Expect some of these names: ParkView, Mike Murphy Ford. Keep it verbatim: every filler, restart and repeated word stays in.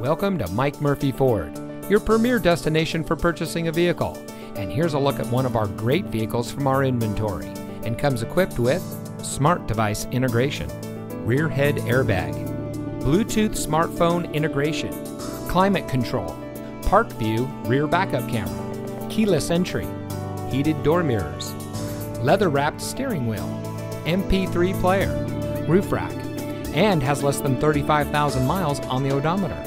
Welcome to Mike Murphy Ford, your premier destination for purchasing a vehicle. And here's a look at one of our great vehicles from our inventory, and comes equipped with smart device integration, rear head airbag, Bluetooth smartphone integration, climate control, ParkView rear backup camera, keyless entry, heated door mirrors, leather-wrapped steering wheel, M P three player, roof rack, and has less than thirty-five thousand miles on the odometer.